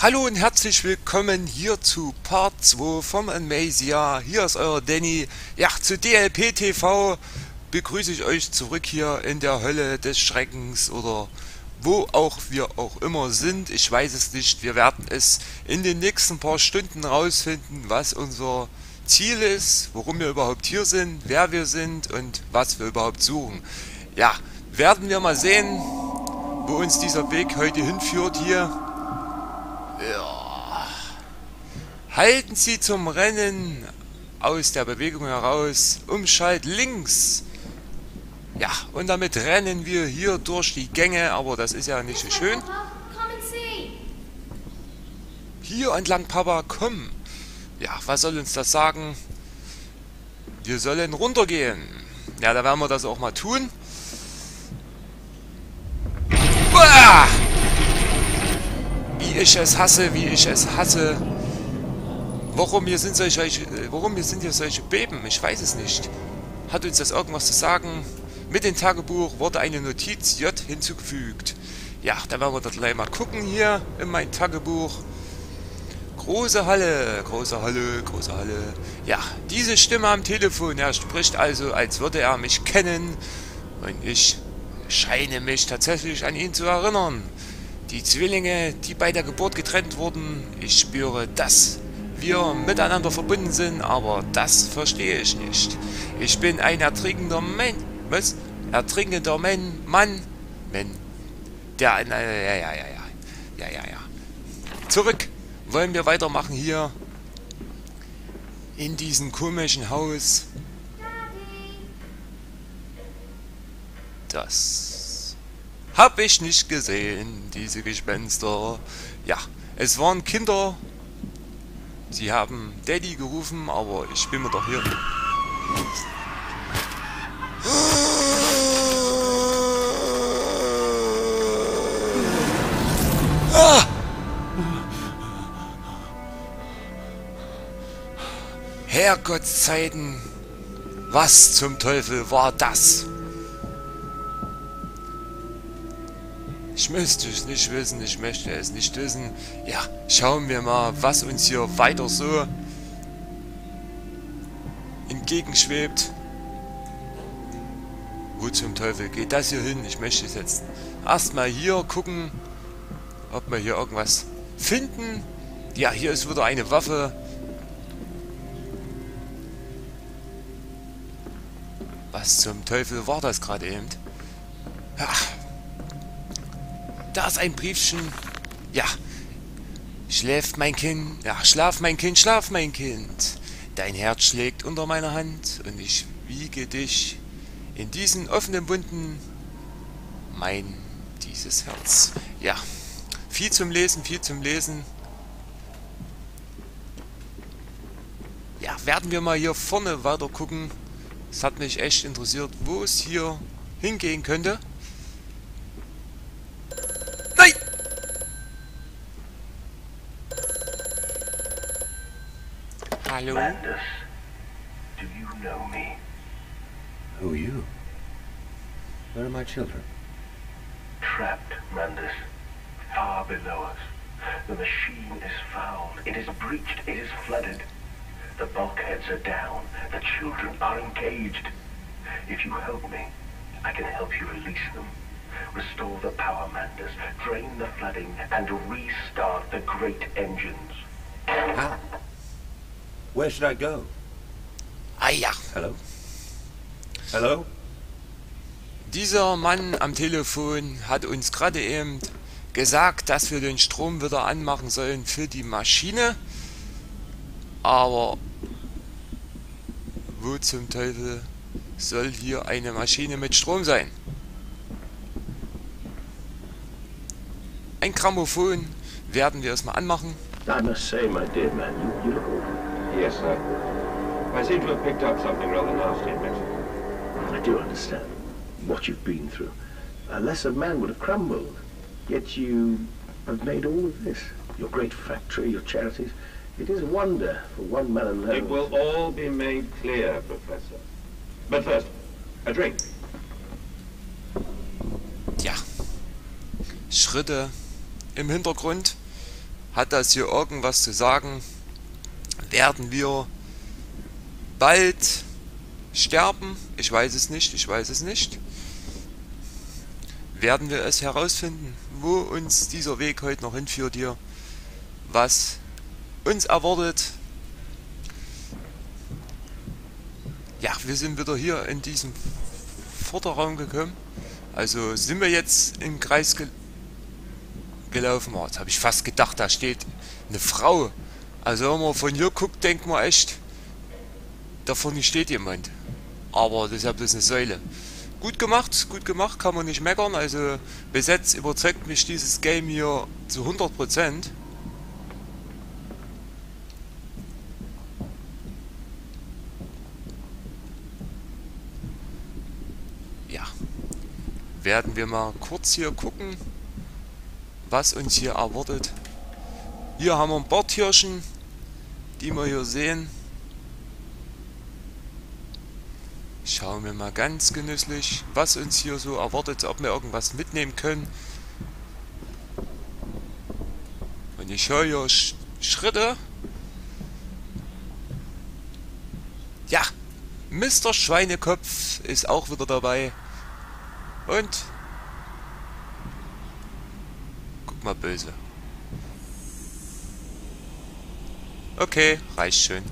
Hallo und herzlich willkommen hier zu Part 2 vom Amazia. Hier ist euer Danny. Ja, zu DLP TV begrüße ich euch zurück hier in der Hölle des Schreckens oder wo auch wir auch immer sind. Ich weiß es nicht. Wir werden es in den nächsten paar Stunden rausfinden, was unser Ziel ist, warum wir überhaupt hier sind, wer wir sind und was wir überhaupt suchen. Ja, werden wir mal sehen, wo uns dieser Weg heute hinführt hier. Ja. Halten Sie zum Rennen aus der Bewegung heraus. Umschalt links. Ja, und damit rennen wir hier durch die Gänge, aber das ist ja nicht so schön. Hier entlang, Papa, komm. Ja, was soll uns das sagen? Wir sollen runtergehen. Ja, da werden wir das auch mal tun. Uah! Wie ich es hasse, wie ich es hasse. Warum hier sind solche Beben? Ich weiß es nicht. Hat uns das irgendwas zu sagen? Mit dem Tagebuch wurde eine Notiz J hinzugefügt. Ja, da werden wir das gleich mal gucken hier in mein Tagebuch. Große Halle, große Halle, große Halle. Ja, diese Stimme am Telefon. Er spricht also, als würde er mich kennen. Und ich scheine mich tatsächlich an ihn zu erinnern. Die Zwillinge, die bei der Geburt getrennt wurden. Ich spüre, dass wir miteinander verbunden sind, aber das verstehe ich nicht. Ich bin ein ertrinkender Mann. Was? Ertrinkender Mann. Der, ja. Zurück. Wollen wir weitermachen hier. In diesem komischen Haus. Das habe ich nicht gesehen, diese Gespenster. Ja, es waren Kinder. Sie haben Daddy gerufen, aber ich bin mir doch hier. Ah! Herrgottszeiten! Was zum Teufel war das? Ich möchte es nicht wissen, ich möchte es nicht wissen. Ja, schauen wir mal, was uns hier weiter so entgegenschwebt. Wo zum Teufel geht das hier hin? Ich möchte es jetzt erstmal hier gucken, ob wir hier irgendwas finden. Ja, hier ist wieder eine Waffe. Was zum Teufel war das gerade eben? Ach. Da ist ein Briefchen. Ja. Schläft mein Kind. Ja, schlaf mein Kind, schlaf mein Kind. Dein Herz schlägt unter meiner Hand und ich wiege dich in diesen offenen Wunden. Dieses Herz. Ja. Viel zum Lesen, viel zum Lesen. Ja, werden wir mal hier vorne weiter gucken. Es hat mich echt interessiert, wo es hier hingehen könnte. Nein! Hallo? Mandus, do you know me? Who are you? Where are my children? Trapped, Mandus. Far below us. The machine is foul. It is breached. It is flooded. The bulkheads are down. The children are engaged. If you help me, I can help you release them. Restore the power, Mandus. Drain the flooding and restart the great engines. How? Where should I go? Hiya. Hello? Hello? Dieser Mann am Telefon hat uns gerade eben gesagt, dass wir den Strom wieder anmachen sollen für die Maschine. Aber wo zum Teufel soll hier eine Maschine mit Strom sein? Ein Grammophon werden wir erstmal anmachen. I must say, my dear man, you look awful. Yes, sir. I seem to have picked up something rather nasty in Mexico. I do understand what you've been through. A lesser man would have crumbled. Yet you have made all of this. Your great factory, your charities. It is a wonder for one man alone. It will all be made clear, Professor. But first, a drink. Ja. Schritte im Hintergrund. hat das hier irgendwas zu sagen, werden wir bald sterben? Ich weiß es nicht, ich weiß es nicht. Werden wir es herausfinden, wo uns dieser Weg heute noch hinführt hier, was uns erwartet. Ja, wir sind wieder hier in diesem Vorderraum gekommen. Also sind wir jetzt im Kreis gelaufen. Oh, jetzt habe ich fast gedacht, da steht eine Frau. Also wenn man von hier guckt, denkt man echt, da vorne steht jemand. Aber das ist ja bloß eine Säule. Gut gemacht, kann man nicht meckern. Also bis jetzt überzeugt mich dieses Game hier zu 100%. Ja, werden wir mal kurz hier gucken, was uns hier erwartet. Hier haben wir ein paar Tierchen, die wir hier sehen. Schauen wir mal ganz genüsslich, was uns hier so erwartet, ob wir irgendwas mitnehmen können. Und ich höre hier Schritte. Ja, Mr. Schweinekopf ist auch wieder dabei. Und guck mal böse. Okay, reicht schön.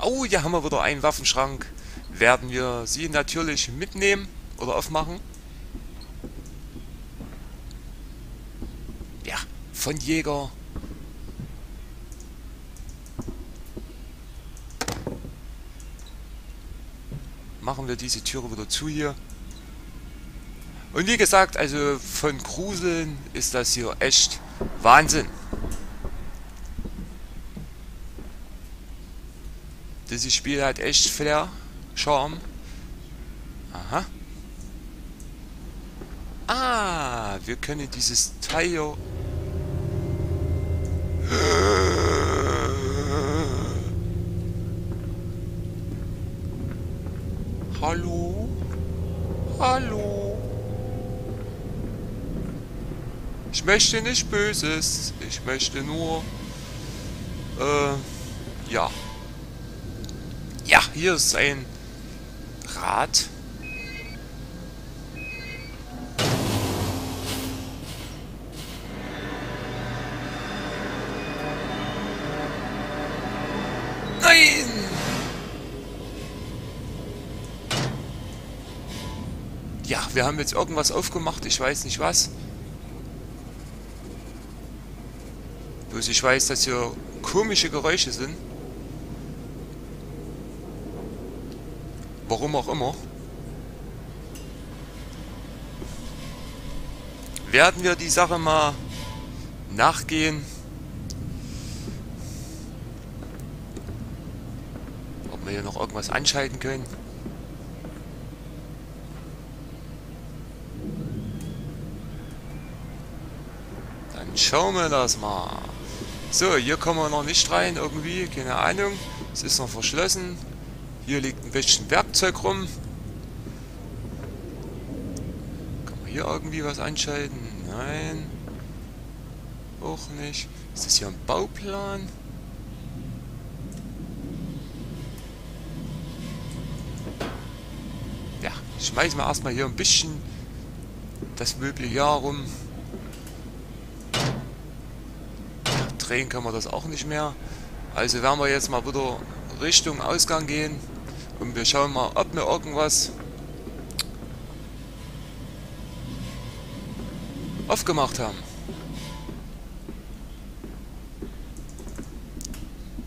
Oh, hier haben wir wieder einen Waffenschrank. Werden wir sie natürlich mitnehmen oder aufmachen. Ja, von Jäger. Machen wir diese Türe wieder zu hier. Und wie gesagt, also von Gruseln ist das hier echt Wahnsinn. Dieses Spiel hat echt Flair. Charme. Aha. Ah, wir können dieses Teil hier... Hallo? Hallo? Ich möchte nicht Böses. Ich möchte nur... ja. Ja, hier ist ein... Rad. Nein! Ja, wir haben jetzt irgendwas aufgemacht, ich weiß nicht was. Bloß ich weiß, dass hier komische Geräusche sind. Warum auch immer. Werden wir die Sache mal nachgehen. Ob wir hier noch irgendwas anschalten können. Dann schauen wir das mal. So, hier kommen wir noch nicht rein irgendwie. Keine Ahnung. Es ist noch verschlossen. Hier liegt ein bisschen Werkzeug rum. Kann man hier irgendwie was einschalten? Nein. Auch nicht. Ist das hier ein Bauplan? Ja, schmeißen wir erstmal hier ein bisschen das Mobiliar rum. Ja, drehen kann man das auch nicht mehr. Also werden wir jetzt mal wieder Richtung Ausgang gehen. Und wir schauen mal, ob wir irgendwas aufgemacht haben.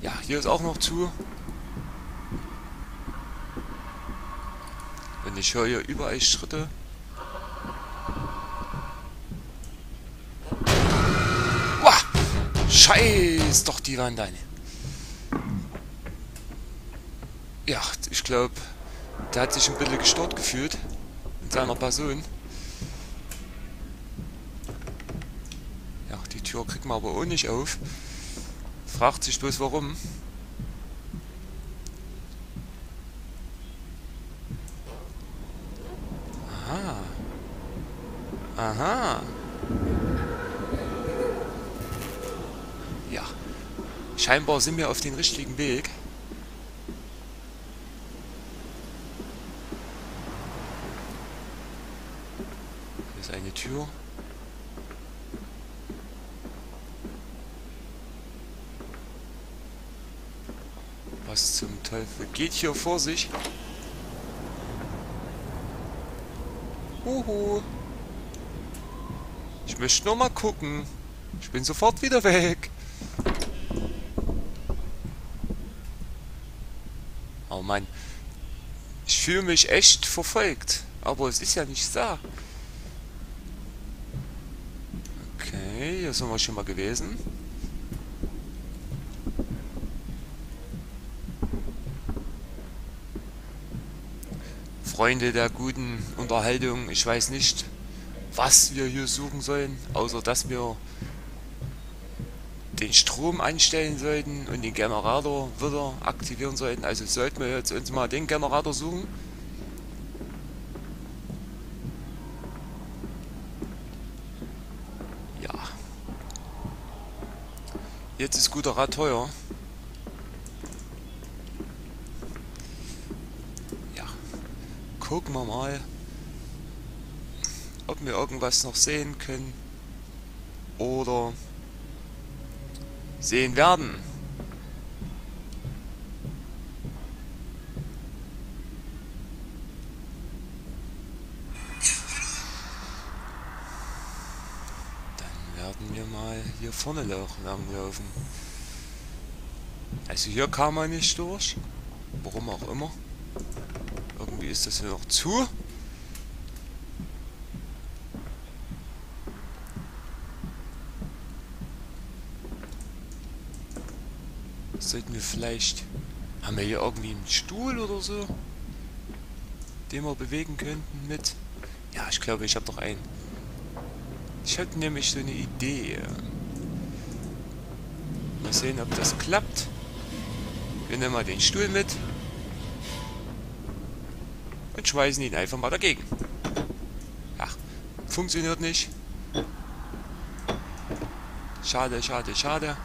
Ja, hier ist auch noch zu. Und ich höre hier überall Schritte. Uah! Scheiß, doch die waren deine. Ja, ich glaube, der hat sich ein bisschen gestört gefühlt in seiner Person. Ja, die Tür kriegt man aber auch nicht auf. Fragt sich bloß warum. Aha. Aha. Scheinbar sind wir auf dem richtigen Weg. Hier ist eine Tür. Was zum Teufel geht hier vor sich? Uhu. Ich möchte nur mal gucken. Ich bin sofort wieder weg. Oh Mann. Ich fühle mich echt verfolgt. Aber es ist ja nicht da. Okay, hier sind wir schon mal gewesen. Freunde der guten Unterhaltung, ich weiß nicht, was wir hier suchen sollen, außer dass wir den Strom einstellen sollten und den Generator wieder aktivieren sollten. Also sollten wir jetzt uns mal den Generator suchen. Ja. Jetzt ist guter Rat teuer. Gucken wir mal, ob wir irgendwas noch sehen können oder sehen werden. Dann werden wir mal hier vorne langlaufen. Also hier kam man nicht durch, warum auch immer. Irgendwie ist das hier noch zu. Sollten wir vielleicht... Haben wir hier irgendwie einen Stuhl oder so? Den wir bewegen könnten mit... Ja, ich glaube, ich habe noch einen. Ich hatte nämlich so eine Idee. Mal sehen, ob das klappt. Wir nehmen mal den Stuhl mit. Und schmeißen ihn einfach mal dagegen. Ach, funktioniert nicht. Schade, schade, schade.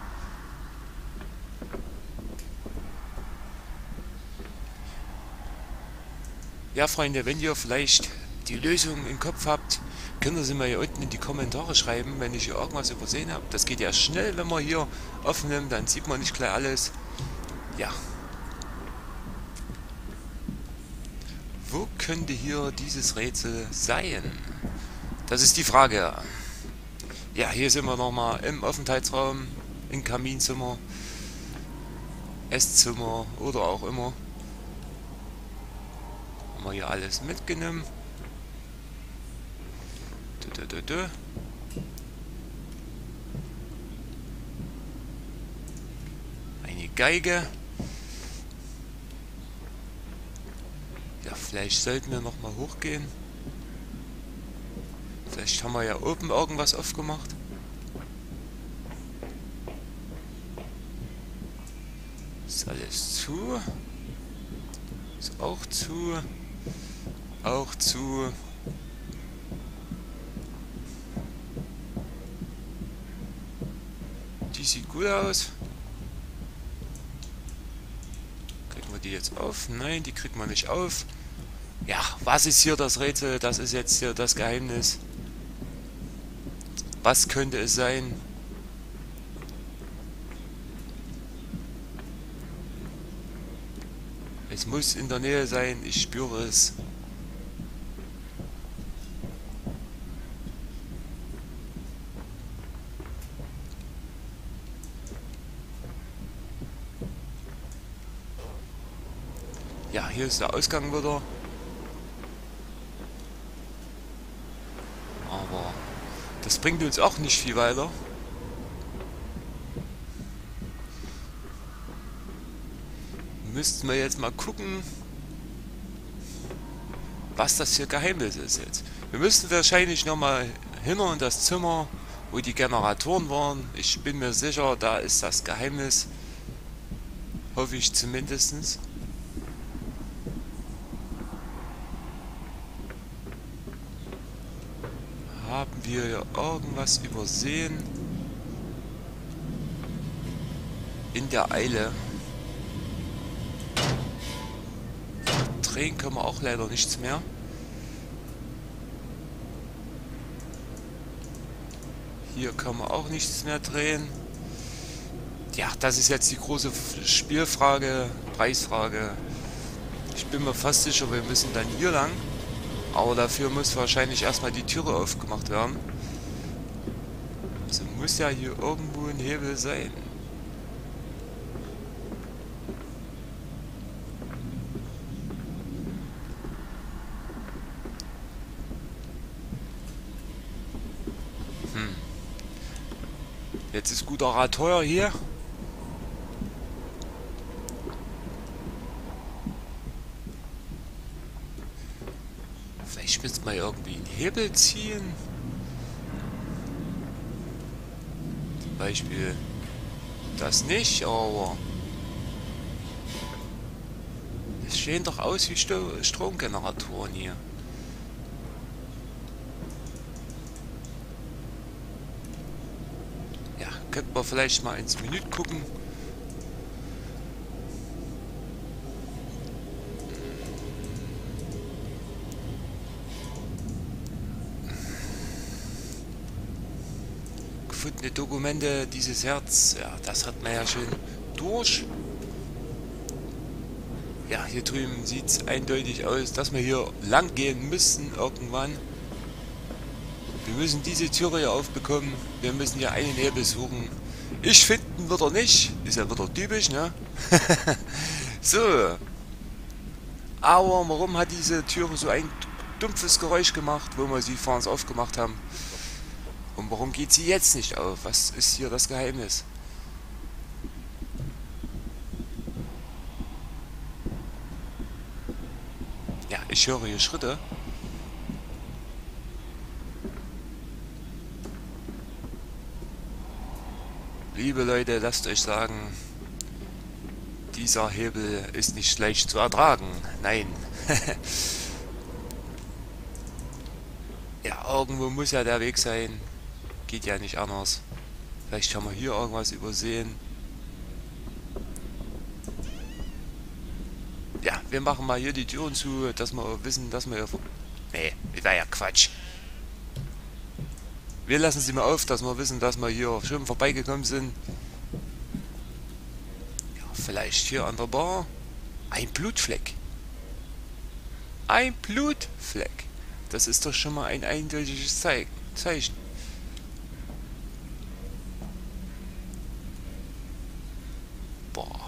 Ja, Freunde, wenn ihr vielleicht die Lösung im Kopf habt, könnt ihr sie mal hier unten in die Kommentare schreiben, wenn ich hier irgendwas übersehen habe. Das geht ja schnell, wenn man hier offen nimmt, dann sieht man nicht gleich alles. Ja. Wo könnte hier dieses Rätsel sein? Das ist die Frage. Ja, hier sind wir nochmal im Aufenthaltsraum, im Kaminzimmer, Esszimmer oder auch immer. Haben wir hier alles mitgenommen. Eine Geige. Vielleicht sollten wir nochmal hochgehen. Vielleicht haben wir ja oben irgendwas aufgemacht. Ist alles zu. Ist auch zu. Auch zu. Die sieht gut aus. Kriegen wir die jetzt auf? Nein, die kriegt man nicht auf. Ja, was ist hier das Rätsel? Das ist jetzt hier das Geheimnis. Was könnte es sein? Es muss in der Nähe sein, ich spüre es. Ja, hier ist der Ausgang wieder. Das bringt uns auch nicht viel weiter. Müssten wir jetzt mal gucken, was das für Geheimnis ist jetzt. Wir müssten wahrscheinlich nochmal hinter in das Zimmer, wo die Generatoren waren. Ich bin mir sicher, da ist das Geheimnis. Hoffe ich zumindest. Haben wir hier irgendwas übersehen? in der Eile. Drehen können wir auch leider nichts mehr. Hier können wir auch nichts mehr drehen. Ja, das ist jetzt die große Spielfrage, Preisfrage. Ich bin mir fast sicher, wir müssen dann hier lang. Aber dafür muss wahrscheinlich erstmal die Türe aufgemacht werden. Also muss ja hier irgendwo ein Hebel sein. Jetzt ist guter Rat teuer hier. Vielleicht müsste man irgendwie einen Hebel ziehen. Zum Beispiel das nicht, aber es sehen doch aus wie Stromgeneratoren hier. Könnten wir vielleicht mal ins Menü gucken. Gefundene Dokumente, dieses Herz. Ja, das hat man ja schön durch. Ja, hier drüben sieht es eindeutig aus, dass wir hier lang gehen müssen irgendwann. Wir müssen diese Türe hier aufbekommen. Wir müssen hier einen Hebel suchen. Ich finden wird er nicht. Ist ja wieder typisch, ne? So. Aber warum hat diese Türe so ein dumpfes Geräusch gemacht, wo wir sie vor uns aufgemacht haben? Und warum geht sie jetzt nicht auf? Was ist hier das Geheimnis? Ja, ich höre hier Schritte. Liebe Leute, lasst euch sagen, dieser Hebel ist nicht leicht zu ertragen. Nein. Ja, irgendwo muss ja der Weg sein. Geht ja nicht anders. Vielleicht haben wir hier irgendwas übersehen. Ja, wir machen mal hier die Türen zu, dass wir wissen, dass wir hier... Nee, war ja Quatsch. Wir lassen sie mal auf, dass wir wissen, dass wir hier schön vorbeigekommen sind. Ja, vielleicht hier an der Bar. Ein Blutfleck. Ein Blutfleck. Das ist doch schon mal ein eindeutiges Zeichen. Boah.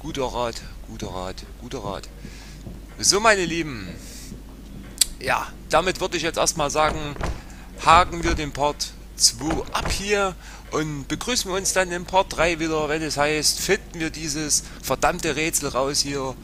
Guter Rat, guter Rat, guter Rat. So, meine Lieben. Ja, damit würde ich jetzt erstmal sagen... Haken wir den Part 2 ab hier und begrüßen wir uns dann im Part 3 wieder, wenn es heißt, finden wir dieses verdammte Rätsel raus hier.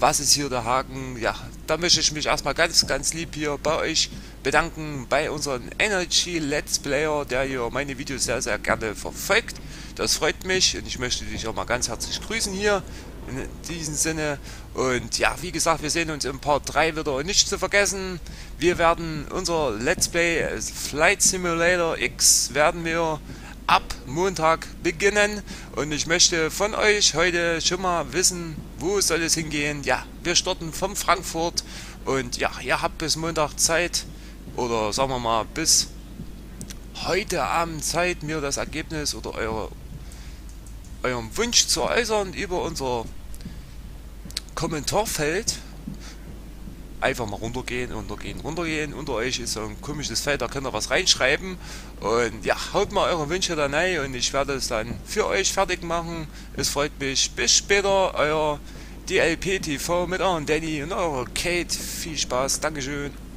Was ist hier der Haken? Ja, da möchte ich mich erstmal ganz, ganz lieb hier bei euch bedanken, bei unseren Energy Let's Player, der hier meine Videos sehr, sehr gerne verfolgt. Das freut mich und ich möchte dich auch mal ganz herzlich grüßen hier. In diesem Sinne, und ja, wie gesagt, wir sehen uns im Part 3 wieder und nicht zu vergessen, wir werden unser Let's Play Flight Simulator X werden wir ab Montag beginnen und ich möchte von euch heute schon mal wissen, wo soll es hingehen. Ja, wir starten von Frankfurt und ja, ihr habt bis Montag Zeit oder sagen wir mal bis heute Abend Zeit, mir das Ergebnis oder euren Wunsch zu äußern über unser Kommentarfeld. Einfach mal runtergehen, runtergehen, runtergehen. Unter euch ist so ein komisches Feld, da könnt ihr was reinschreiben. Und ja, haut mal eure Wünsche da rein und ich werde es dann für euch fertig machen. Es freut mich. Bis später, euer DLP TV mit eurem Danny und eurer Kate. Viel Spaß, Dankeschön.